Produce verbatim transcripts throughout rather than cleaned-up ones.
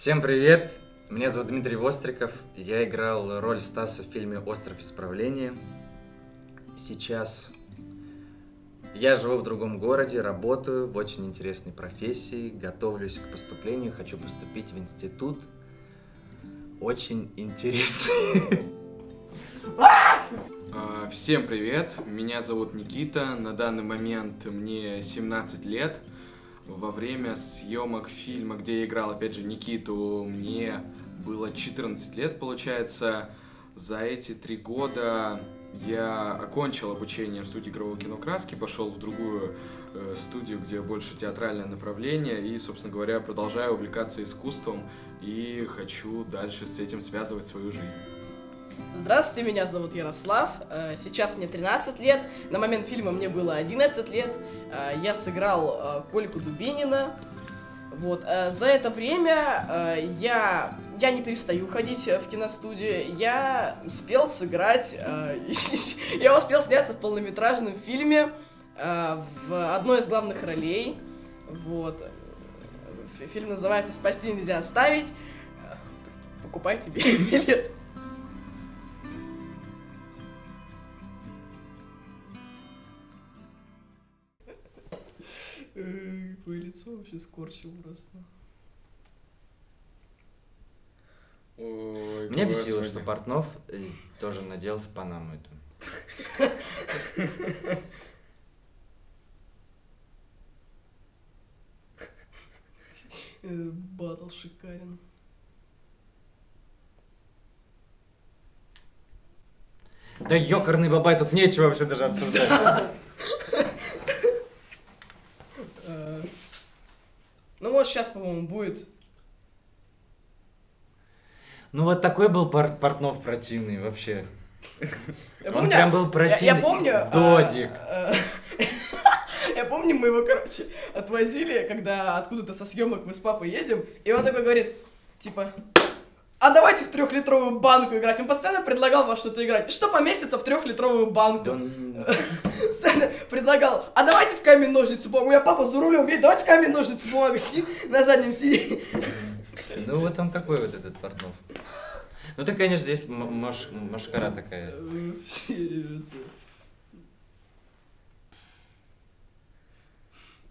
Всем привет! Меня зовут Дмитрий Востриков. Я играл роль Стаса в фильме «Остров исправления». Сейчас я живу в другом городе, работаю в очень интересной профессии, готовлюсь к поступлению, хочу поступить в институт. Очень интересный. Всем привет, меня зовут Никита, на данный момент мне семнадцать лет. Во время съемок фильма, где я играл, опять же, Никиту, мне было четырнадцать лет, получается. За эти три года я окончил обучение в студии игрового кино «Краски», пошел в другую э, студию, где больше театральное направление, и, собственно говоря, продолжаю увлекаться искусством и хочу дальше с этим связывать свою жизнь. Здравствуйте, меня зовут Ярослав, сейчас мне тринадцать лет, на момент фильма мне было одиннадцать лет, я сыграл Кольку Дубинина. Вот. За это время я, я не перестаю ходить в киностудию, я успел сыграть, я успел сняться в полнометражном фильме в одной из главных ролей. Вот. Фильм называется «Спасти нельзя оставить», покупайте билет. Твое лицо вообще скорчил просто. Ой, меня бесило, что Портнов тоже надел в панаму эту. Батл шикарен. Да ёкарный бабай, тут нечего вообще даже обсуждать. Ну вот сейчас, по-моему, будет. Ну вот такой был порт Портнов противный вообще. Я помню, он прям был противный. Я, я помню, Додик. А, а, я помню, мы его, короче, отвозили, когда откуда-то со съемок мы с папой едем, и он такой говорит, типа, а давайте в трехлитровую банку играть. Он постоянно предлагал во что-то играть. Что поместится в трехлитровую банку? Постоянно предлагал, а давайте в камень, ножницы, бумага. У меня папа за рулем, ей давайте в камень, ножницы, бумага. На заднем сиденье. Ну вот он такой вот этот Портнов. Ну ты, конечно, здесь машкара такая.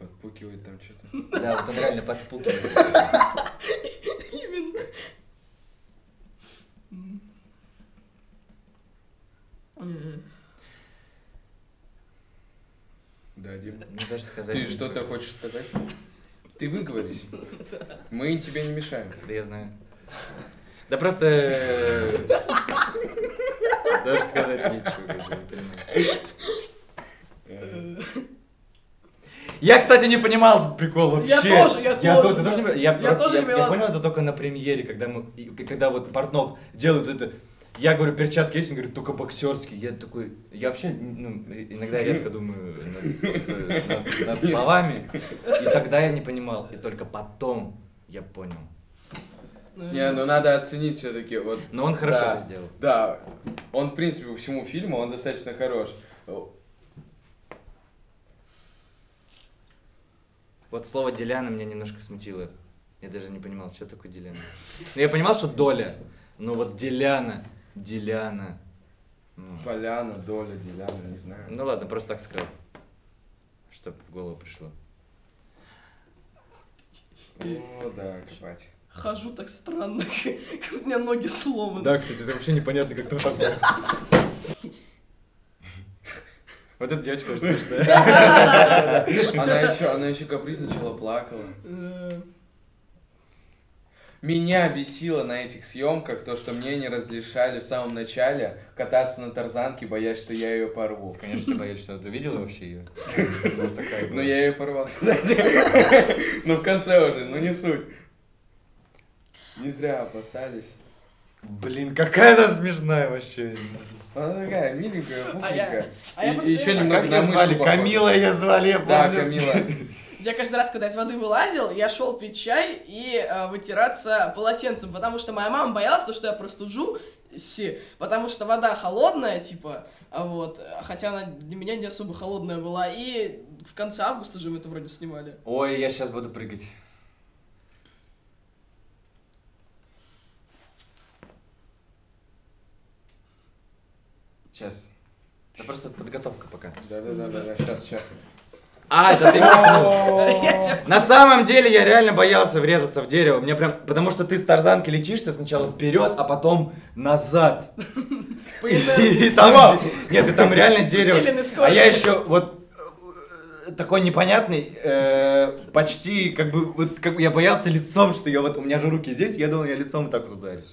Подпукивает там что-то. Да, вот он реально подпукивает. Именно. Да, Дим, даже сказать ты что-то хочешь сказать? Ты выговорись. Мы тебе не мешаем. Да я знаю. Да просто... Даже сказать ничего. Я, кстати, не понимал прикол вообще. Я тоже, я, я тоже. тоже да. Я, я, просто, тоже я, я понял это только на премьере, когда, мы, когда вот Портнов делают это. Я говорю, перчатки есть? Он говорит, только боксерские. Я такой, я вообще, ну, иногда редко думаю над, над, над словами. И тогда я не понимал. И только потом я понял. Не, ну надо оценить все-таки. Вот, но он хорошо да, это сделал. Да, он, в принципе, по всему фильму, он достаточно хорош. Вот слово «Деляна» меня немножко смутило. Я даже не понимал, что такое «Деляна». Ну, я понимал, что «Доля». Но вот «Деляна», «Деляна». Ну. Поляна, «Доля», «Деляна», не знаю. Ну ладно, просто так сказал, чтобы в голову пришло. О, да, копать. Хожу так странно, как у меня ноги сломаны. Да, кстати, это вообще непонятно, как ты так делаешь. Вот эта девочка уже смешная. Она еще капризничала, плакала. Меня бесило на этих съемках то, что мне не разрешали в самом начале кататься на тарзанке, боясь, что я ее порву. Конечно, ты боишься, что ты видела вообще ее? Ну я ее порвал, кстати. Ну в конце уже, ну не суть. Не зря опасались. Блин, какая она смешная вообще. Она такая миленькая, пухленькая. А я, а и, я еще немного а как на звали? Камила ее звали, я помню. Да, Камила. Я каждый раз, когда из воды вылазил, я шел пить чай и э, вытираться полотенцем, потому что моя мама боялась, что я простужу, си, потому что вода холодная, типа, вот, хотя она для меня не особо холодная была, и в конце августа же мы это вроде снимали. Ой, я сейчас буду прыгать. Сейчас. Это просто подготовка пока. Да-да-да, сейчас, сейчас. А, это ты... На самом деле я реально боялся врезаться в дерево. Мне прям... Потому что ты с тарзанки летишься сначала вперед, а потом назад. Нет, ты там реально дерево. А я еще вот такой непонятный, почти как бы... Вот как я боялся лицом, что я вот... У меня же руки здесь, я думал, я лицом вот так вот ударюсь.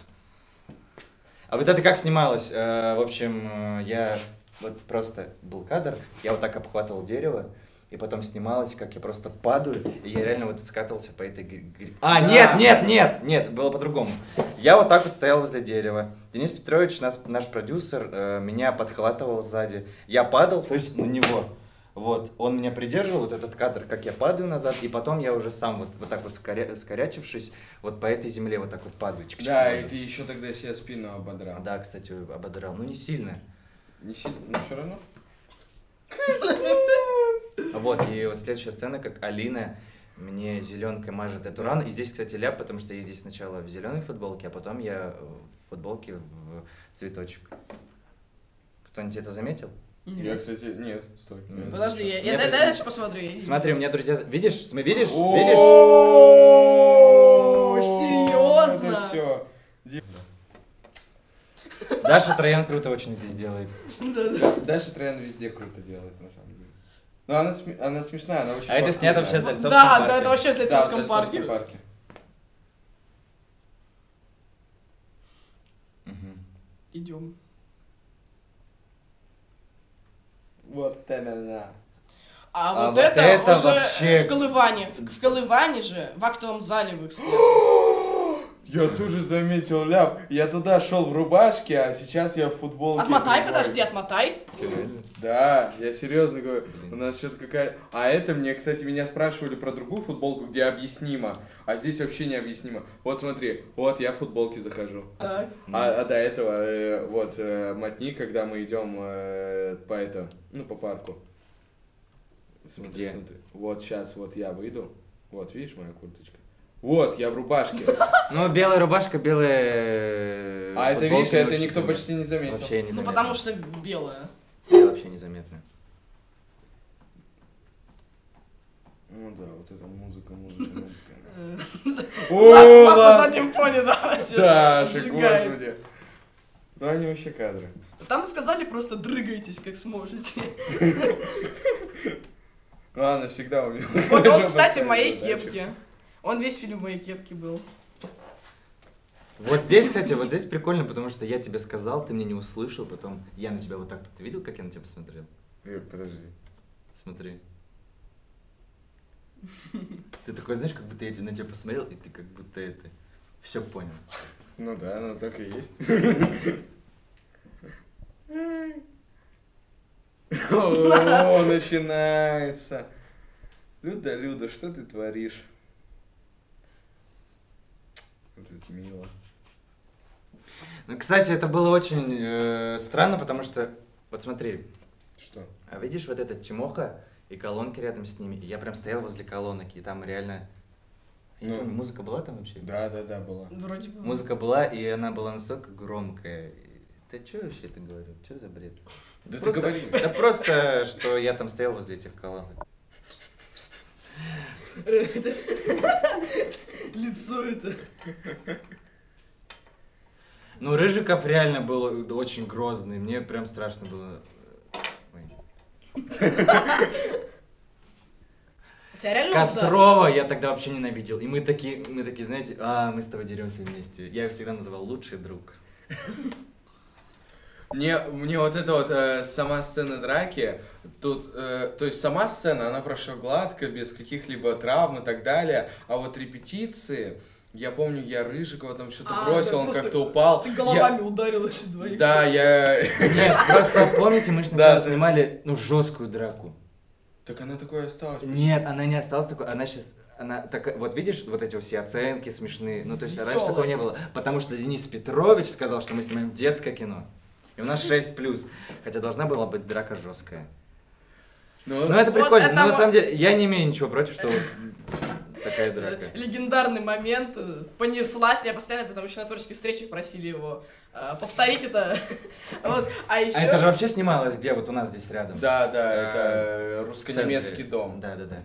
А вот это как снималось? В общем, я... Вот просто был кадр, я вот так обхватывал дерево. И потом снималось, как я просто падаю, и я реально вот скатывался по этой... А, нет, нет, нет, нет, было по-другому. Я вот так вот стоял возле дерева. Денис Петрович, наш, наш продюсер, меня подхватывал сзади. Я падал, то есть на него. Вот, он меня придерживал, вот этот кадр, как я падаю назад, и потом я уже сам вот, вот так вот скоря... скорячившись, вот по этой земле вот так вот падаю. Чик -чик, да, падаю. И ты еще тогда себе спину ободрал. Да, кстати, ободрал, ну не сильно. Не сильно, но все равно. Вот, и вот следующая сцена, как Алина мне зеленкой мажет эту рану. И здесь, кстати, ляп, потому что я здесь сначала в зеленой футболке, а потом я в футболке в цветочек. Кто-нибудь это заметил? Нет. Я, кстати, нет, стой. Нет. Подожди, я, я, я дальше посмотрю. Смотри, у меня друзья... Видишь? Видишь? Видишь? Серьезно? Все. Даша Троян круто очень здесь делает. Даша Троян везде круто делает, на самом деле. Ну, она, см... она смешная, она очень... А это снято вообще в Заельцовском да, парке. Да, да, это вообще в Заельцовском, да, в Заельцовском парке. парке. Угу. Идем. Вот она. А, а вот, вот это, это уже вообще... в Колыване. В, в Колыване же, в актовом зале в их снято. Я тоже заметил ляп. Я туда шел в рубашке, а сейчас я в футболке. Отмотай, подожди, отмотай. Да, я серьезно говорю. У нас что-то какая... А это мне, кстати, меня спрашивали про другую футболку, где объяснимо. А здесь вообще не объяснимо. Вот смотри, вот я в футболке захожу. Так. А, а до этого, э, вот, э, мотни, когда мы идем э, по этому, ну, по парку. Смотри, где? Смотри. Вот сейчас вот я выйду. Вот, видишь, моя курточка. Вот, я в рубашке. Ну, белая рубашка, белая... А это, видишь, это никто почти не заметил. Вообще не заметно. Ну, потому что белая. Это вообще незаметно. Ну да, вот это музыка, музыка, музыка. Ладно, на заднем фоне, да, вообще. Да, господи. Ну, они вообще кадры. Там сказали просто дрыгайтесь, как сможете. Ладно, всегда у меня. Вот он, кстати, в моей кепке. Он весь фильм в моей кепке был. Вот здесь, кстати, вот здесь прикольно, потому что я тебе сказал, ты мне не услышал, потом я на тебя вот так... Ты видел, как я на тебя посмотрел? Юр, подожди. Смотри. Ты такой, знаешь, как будто я на тебя посмотрел, и ты как будто это... Все понял. Ну да, ну так и есть. О, начинается. Люда, Люда, что ты творишь? Мило. Ну, кстати, это было очень э, странно, потому что... Вот смотри. Что? А видишь вот этот Тимоха и колонки рядом с ними? И я прям стоял возле колонок, и там реально... Я ну, не помню, музыка была там вообще? Да, да, да, была. Вроде бы. Музыка была, и она была настолько громкая. Ты что вообще это говорил? Что за бред? Да просто, ты говори. Да просто, что я там стоял возле этих колонок. Лицо это. Ну, Рыжиков реально был очень грозный. Мне прям страшно было. Ой. Кострова я тогда вообще ненавидел. И мы такие, мы такие, знаете, а, мы с тобой деремся вместе. Я ее всегда называл лучший друг. Мне, мне вот эта вот э, сама сцена драки, тут, э, то есть сама сцена, она прошла гладко, без каких-либо травм и так далее, а вот репетиции, я помню, я Рыжикова там что-то а, бросил, он как-то упал. Ты головами я... ударил еще двоих. Да, я... Нет, просто помните, мы же сначала снимали, ну, жесткую драку. Так она такой осталась. Нет, она не осталась такой, она сейчас... Она так, вот видишь, вот эти все оценки смешные, ну, то есть раньше такого не было, потому что Денис Петрович сказал, что мы снимаем детское кино. И у нас шесть плюс, хотя должна была быть драка жесткая. Ну, но это прикольно, вот это но вот... на самом деле я не имею ничего против, что Такая драка. Легендарный момент. Понеслась. Я постоянно, потому что на творческих встречах просили его повторить это. А это же вообще снималось, где вот у нас здесь рядом. Да, да, это русско-немецкий дом. Да, да, да.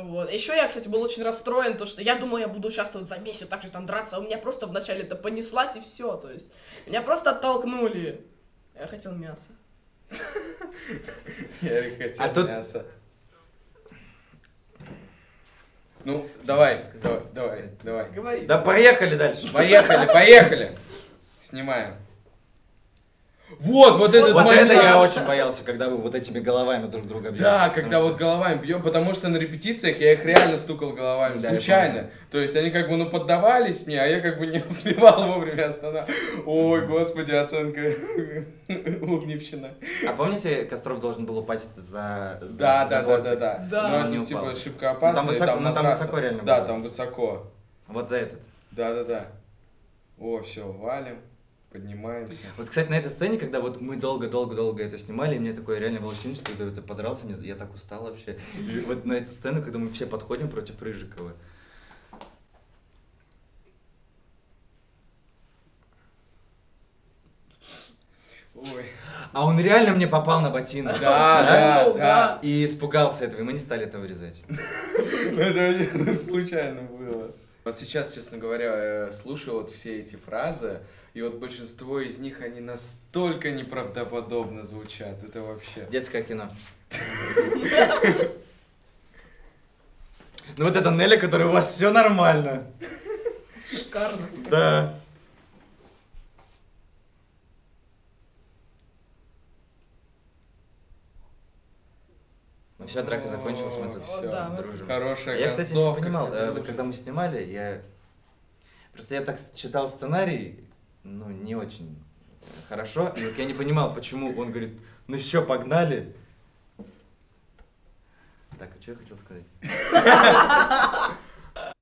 Вот. Еще я, кстати, был очень расстроен, то, что я думала, я буду участвовать за месяц, так же там драться, а у меня просто вначале это понеслась и все, то есть меня просто оттолкнули. Я хотел мясо. Я хотел мясо. Ну, давай, давай, давай, давай. Да поехали дальше. Поехали, поехали. Снимаем. Вот, вот этот вот момент. Это я очень боялся, когда вы вот этими головами друг друга бьете. Да, когда что... вот головами бьем, потому что на репетициях я их реально стукал головами, да, случайно. То есть они как бы, ну, поддавались мне, а я как бы не успевал вовремя останавливаться. Ой, господи, оценка угневщина. А помните, Костров должен был упасть за... за да, за да, да, да, да, да. Но, но это типа ошибка опасная. Там высоко, там, там высоко реально да, было. Да, там высоко. Вот за этот. Да, да, да. О, все, валим. Поднимаемся. Вот, кстати, на этой сцене, когда вот мы долго-долго-долго это снимали, и мне такое реально было ощущение, что когда это подрался, мне, я так устал вообще. И вот на эту сцену, когда мы все подходим против Рыжикова. Ой. А он реально мне попал на ботинок. Да, да, да, да. И испугался этого, и мы не стали этого вырезать. Это случайно было. Вот сейчас, честно говоря, слушаю вот все эти фразы, и вот большинство из них, они настолько неправдоподобно звучат. Это вообще... Детское кино. Ну вот это Неля, которая у вас все нормально. Шикарно. Да. Вся драка закончилась, мы тут все. Хорошая концовка. Я, кстати, не понимал, когда мы снимали, я... Просто я так читал сценарий... Ну, не очень хорошо. И вот я не понимал, почему он говорит, ну все, погнали. Так, а что я хотел сказать?